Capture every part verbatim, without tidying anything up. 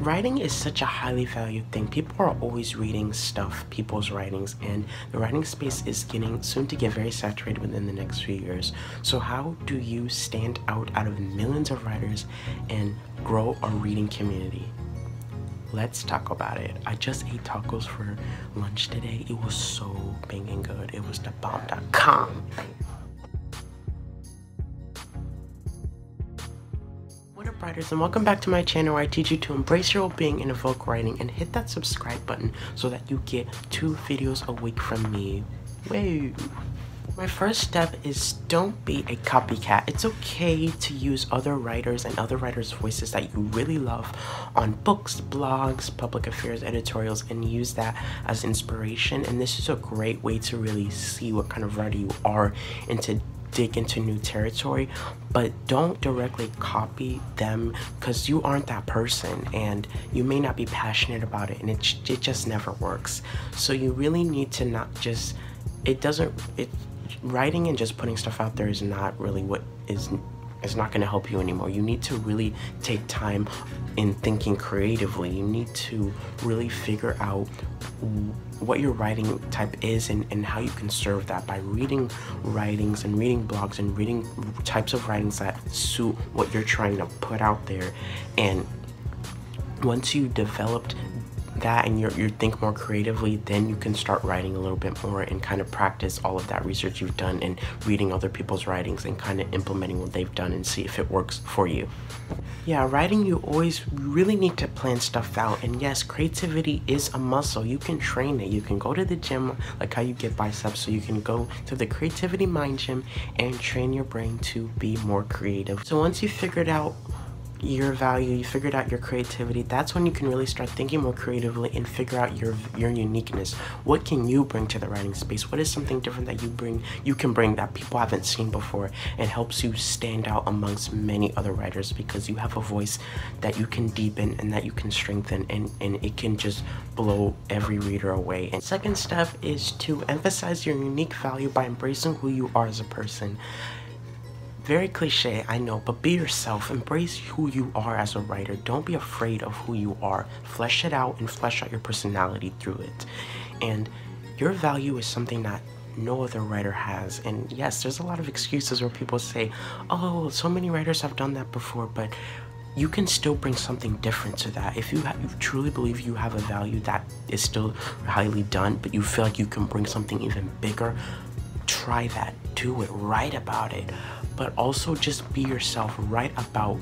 Writing is such a highly valued thing. People are always reading stuff, people's writings, and the writing space is getting soon to get very saturated within the next few years. So how do you stand out out of millions of writers and grow a reading community? Let's talk about it. I just ate tacos for lunch today. It was so banging good. It was the bomb dot com. What up, writers, and welcome back to my channel where I teach you to embrace your well-being and evoke writing, and hit that subscribe button so that you get two videos a week from me. Wait. My first step is don't be a copycat. It's okay to use other writers and other writers' voices that you really love on books, blogs, public affairs, editorials, and use that as inspiration. And this is a great way to really see what kind of writer you are and to dig into new territory, but don't directly copy them because you aren't that person and you may not be passionate about it, and it, it just never works. So you really need to not just, it doesn't, it, writing and just putting stuff out there is not really what is is not going to help you anymore. You need to really take time in thinking creatively. You need to really figure out what your writing type is and, and how you can serve that by reading writings and reading blogs and reading types of writings that suit what you're trying to put out there. And once you developed that and you you think more creatively, then you can start writing a little bit more and kind of practice all of that research you've done and reading other people's writings and kind of implementing what they've done and see if it works for you. Yeah, writing, you always really need to plan stuff out. And yes, creativity is a muscle. You can train it. You can go to the gym, like how you get biceps, so you can go to the Creativity Mind Gym and train your brain to be more creative. So once you've figured out your value, you figured out your creativity, that's when you can really start thinking more creatively and figure out your your uniqueness. What can you bring to the writing space? What is something different that you bring you can bring that people haven't seen before and helps you stand out amongst many other writers, because you have a voice that you can deepen and that you can strengthen, and and it can just blow every reader away. And second step is to emphasize your unique value by embracing who you are as a person. Very cliche, I know, but be yourself. Embrace who you are as a writer. Don't be afraid of who you are. Flesh it out and flesh out your personality through it. And your value is something that no other writer has. And yes, there's a lot of excuses where people say, oh, so many writers have done that before, but you can still bring something different to that. If you, you truly believe you have a value that is still highly done, but you feel like you can bring something even bigger, try that, do it, write about it. But also just be yourself, write about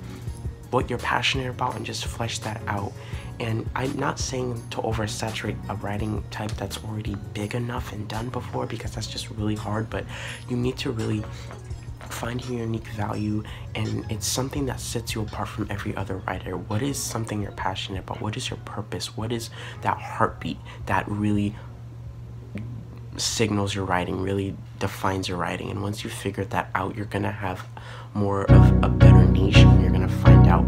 what you're passionate about and just flesh that out. And I'm not saying to oversaturate a writing type that's already big enough and done before, because that's just really hard, but you need to really find your unique value, and it's something that sets you apart from every other writer. What is something you're passionate about? What is your purpose? What is that heartbeat that really signals your writing, really defines your writing? And once you figure that out, you're gonna have more of a better niche, and you're gonna find out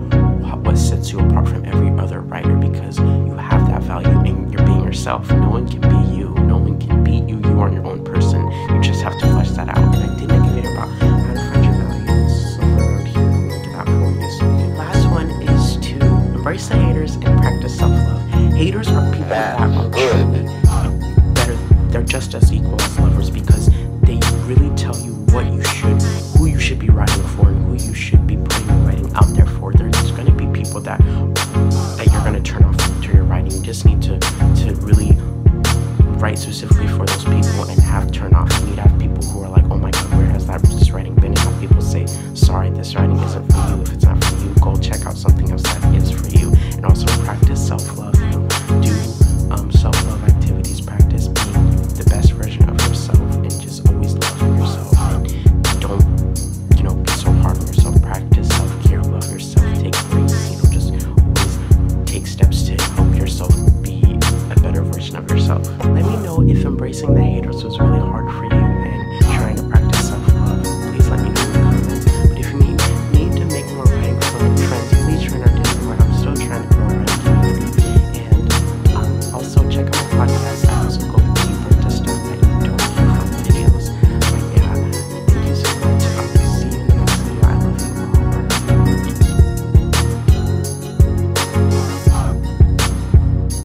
what sets you apart from every other writer, because you have that value and you're being yourself. No one can be you, no one can beat you. You are your own person. You just have to flesh that out. And I did make a video about how to find your value, so around here I'm gonna get that for you. So the last one is to embrace the haters and practice self-love. Haters are people that are They're just as equal as lovers, because they really tell you what you should, who you should be writing for, and who you should be putting your writing out there for. There's going to be people that that you're going to turn off to your writing. You just need to to really write specifically for those people and have turn offs. You need to have people who are like, oh my god, where has that this writing been? And have people say, sorry, this writing isn't for you. If it's not for you, go check out something else that is for you. And also practice self-love. You know, do um, self-love activities. Practice being the best version of yourself, and just always love yourself, and don't, you know, be so hard on yourself. Practice self-care, love yourself, take breaks, you know, just always take steps to help yourself be a better version of yourself. Let me know if embracing the haters was really hard